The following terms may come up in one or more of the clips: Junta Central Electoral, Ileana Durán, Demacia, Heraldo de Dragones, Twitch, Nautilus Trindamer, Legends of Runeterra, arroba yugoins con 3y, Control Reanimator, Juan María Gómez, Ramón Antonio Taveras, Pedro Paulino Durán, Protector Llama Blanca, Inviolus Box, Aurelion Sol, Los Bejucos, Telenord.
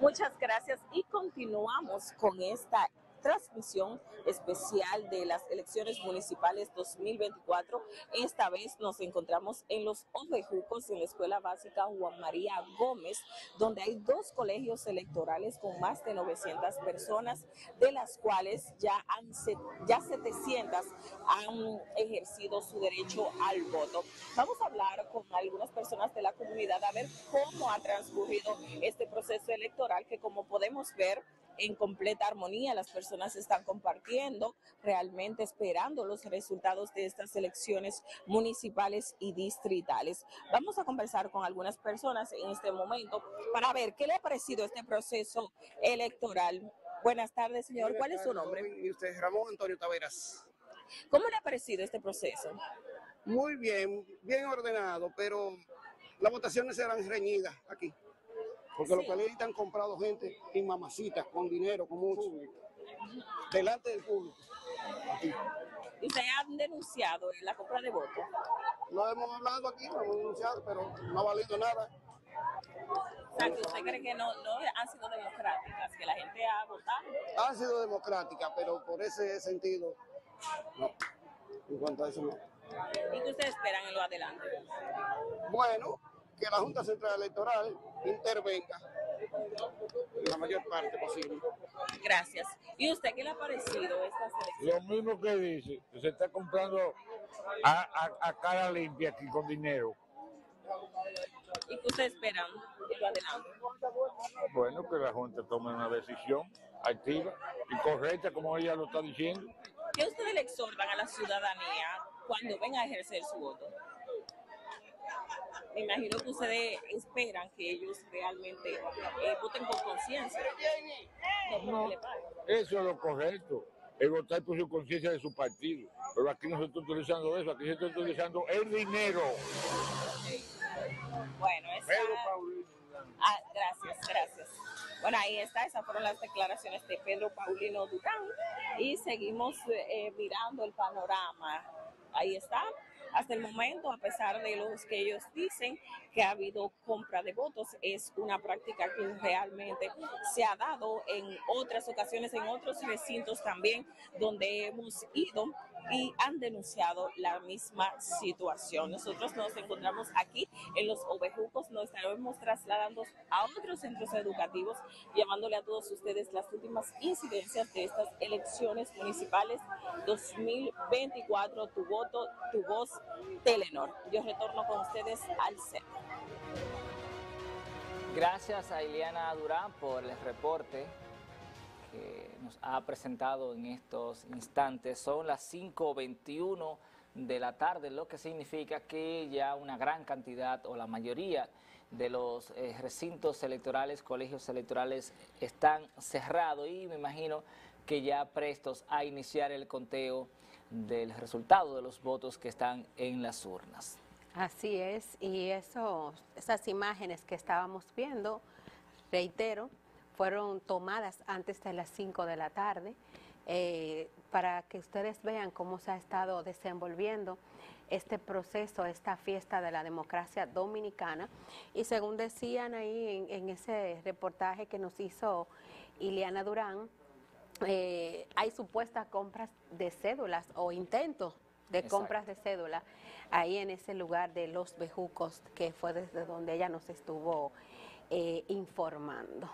Muchas gracias y continuamos con esta transmisión especial de las elecciones municipales 2024. Esta vez nos encontramos en Los Bejucos, en la Escuela Básica Juan María Gómez, donde hay dos colegios electorales con más de 900 personas, de las cuales ya 700 han ejercido su derecho al voto. Vamos a hablar con algunas personas de la comunidad a ver cómo ha transcurrido este proceso electoral, que como podemos ver, en completa armonía, las personas están compartiendo, realmente esperando los resultados de estas elecciones municipales y distritales. Vamos a conversar con algunas personas en este momento para ver qué le ha parecido este proceso electoral. Buenas tardes, señor. ¿Cuál es su nombre? Y usted, Ramón Antonio Taveras. ¿Cómo le ha parecido este proceso? Muy bien, bien ordenado, pero las votaciones serán reñidas aquí. Porque sí, los panelistas han comprado gente en mamacitas, con dinero, con mucho, delante del público. ¿Y ustedes han denunciado la compra de votos? No hemos hablado aquí, no hemos denunciado, pero no ha valido nada. O sea, que usted cree que no han sido democráticas, que la gente ha votado. Han sido democráticas, pero por ese sentido, no. En cuanto a eso, no. ¿Y qué ustedes esperan en lo adelante? Bueno, que la Junta Central Electoral intervenga en la mayor parte posible. Gracias. ¿Y usted qué le ha parecido esta selección? Lo mismo que dice, que se está comprando a cara limpia aquí con dinero. ¿Y qué ustedes esperan de lo adelante? Bueno, que la Junta tome una decisión activa y correcta, como ella lo está diciendo. ¿Qué ustedes le exhortan a la ciudadanía cuando venga a ejercer su voto? Me imagino que ustedes esperan que ellos realmente voten con conciencia. No, eso es lo correcto, es votar por su conciencia de su partido. Pero aquí no se está utilizando eso, aquí se está utilizando el dinero. Okay. Bueno, esa... Pedro Paulino Durán. Ah, gracias, gracias. Bueno, ahí está, esas fueron las declaraciones de Pedro Paulino Durán. Y seguimos mirando el panorama. Ahí está. Hasta el momento, a pesar de los que ellos dicen que ha habido compra de votos, es una práctica que realmente se ha dado en otras ocasiones, en otros recintos también, donde hemos ido y han denunciado la misma situación. Nosotros nos encontramos aquí en Los Bejucos, nos estaremos trasladando a otros centros educativos, llevándole a todos ustedes las últimas incidencias de estas elecciones municipales 2024, tu voto, tu voz, Telenord. Yo retorno con ustedes al set. Gracias a Ileana Durán por el reporte que nos ha presentado en estos instantes. Son las 5:21 de la tarde, lo que significa que ya una gran cantidad o la mayoría de los recintos electorales, colegios electorales están cerrados y me imagino que ya prestos a iniciar el conteo del resultado de los votos que están en las urnas. Así es, y esas imágenes que estábamos viendo, reitero, fueron tomadas antes de las 5 de la tarde para que ustedes vean cómo se ha estado desenvolviendo este proceso, esta fiesta de la democracia dominicana. Y según decían ahí en ese reportaje que nos hizo Ileana Durán, hay supuestas compras de cédulas o intentos de compras de cédulas ahí en ese lugar de Los Bejucos, que fue desde donde ella nos estuvo informando.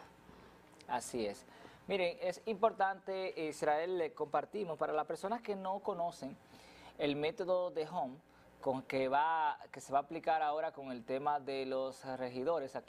Así es. Miren, es importante, Israel, le compartimos para las personas que no conocen el método de Home, que se va a aplicar ahora con el tema de los regidores aquí.